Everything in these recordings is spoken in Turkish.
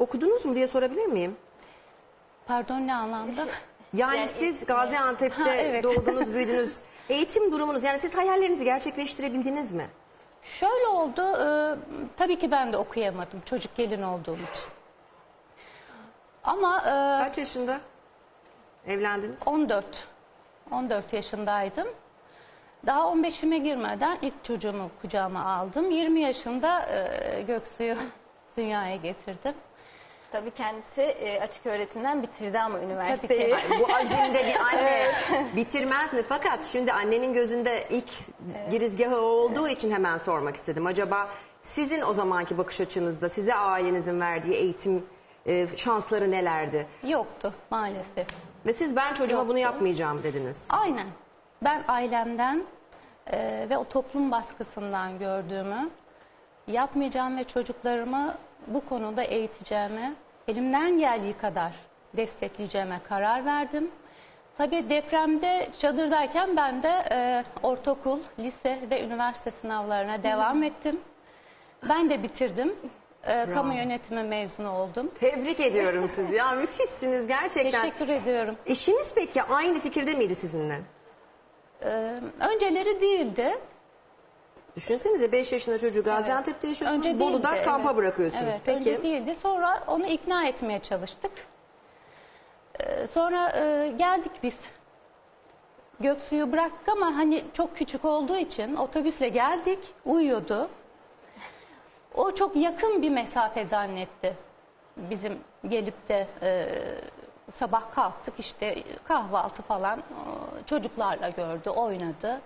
okudunuz mu diye sorabilir miyim? Pardon, ne anlamda? Yani siz Gaziantep'te evet. Doğdunuz, büyüdünüz. Eğitim durumunuz, yani siz hayallerinizi gerçekleştirebildiniz mi? Şöyle oldu, tabii ki ben de okuyamadım çocuk gelin olduğum için. Ama... kaç yaşında evlendiniz? 14. 14 yaşındaydım. Daha 15'ime girmeden ilk çocuğumu kucağıma aldım. 20 yaşında Göksu'yu dünyaya getirdim. Tabii kendisi açık öğretimden bitirdi ama üniversiteyi. Bu azimde bir anne bitirmez mi? Fakat şimdi annenin gözünde ilk girizgahı olduğu için hemen sormak istedim. Acaba sizin o zamanki bakış açınızda size ailenizin verdiği eğitim şansları nelerdi? Yoktu maalesef. Ve siz ben çocuğuma bunu yapmayacağım dediniz. Aynen. Ben ailemden ve o toplum baskısından gördüğümü yapmayacağım ve çocuklarımı bu konuda eğiteceğime, elimden geldiği kadar destekleyeceğime karar verdim. Tabii depremde çadırdayken ben de ortaokul, lise ve üniversite sınavlarına devam ettim. Ben de bitirdim. Kamu yönetimi mezunu oldum. Tebrik ediyorum sizi. Ya müthişsiniz gerçekten. Teşekkür ediyorum. Eşiniz peki aynı fikirde miydi sizinle? Önceleri değildi. Düşünsenize 5 yaşında çocuğu Gaziantep'te yaşıyorsunuz, önce Bolu'da değildi, kampa bırakıyorsunuz. Evet, peki. Önce değildi, sonra onu ikna etmeye çalıştık. Sonra geldik biz. Göksu'yu bıraktık ama hani çok küçük olduğu için otobüsle geldik, uyuyordu. O çok yakın bir mesafe zannetti. Bizim gelip de sabah kalktık işte kahvaltı falan çocuklarla gördü, oynadı.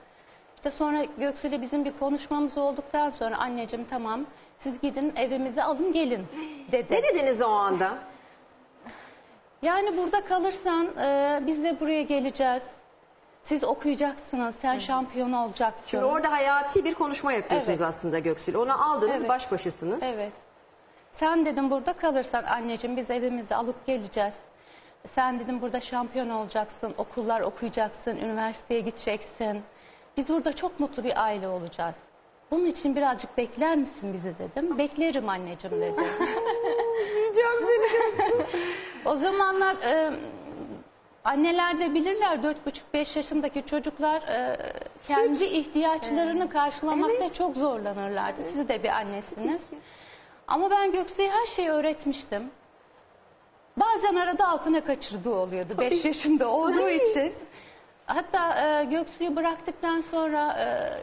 İşte sonra Göksu'yla bizim bir konuşmamız olduktan sonra anneciğim tamam siz gidin evimizi alın gelin dedi. Ne dediniz o anda? Yani burada kalırsan biz de buraya geleceğiz. Siz okuyacaksınız, sen şampiyon olacaksın. Şimdi orada hayati bir konuşma yapıyorsunuz aslında Göksu'yla. Onu aldınız, baş başasınız. Evet. Sen dedim burada kalırsan anneciğim biz evimizi alıp geleceğiz. Sen dedim burada şampiyon olacaksın, okullar okuyacaksın, üniversiteye gideceksin. Biz burada çok mutlu bir aile olacağız. Bunun için birazcık bekler misin bizi dedim. Beklerim anneciğim dedi. Yiyeceğim seni. O zamanlar anneler de bilirler 4,5-5 yaşındaki çocuklar kendi ihtiyaçlarını karşılamakta çok zorlanırlardı. Siz de bir annesiniz. Ama ben Göksu'ya her şeyi öğretmiştim. Bazen arada altına kaçırdığı oluyordu 5 yaşında olduğu için. Hatta Göksu'yu bıraktıktan sonra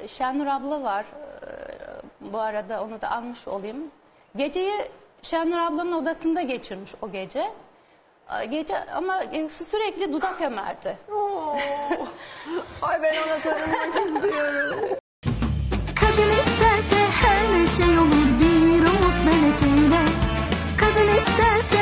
Şenur abla var. Bu arada onu da almış olayım. Geceyi Şenur ablanın odasında geçirmiş o gece. Gece ama Göksu sürekli dudak emerdi. Ay ben ona sarılmak istiyorum. Kadın isterse her şey olur, bir umut meleğiyle. Kadın isterse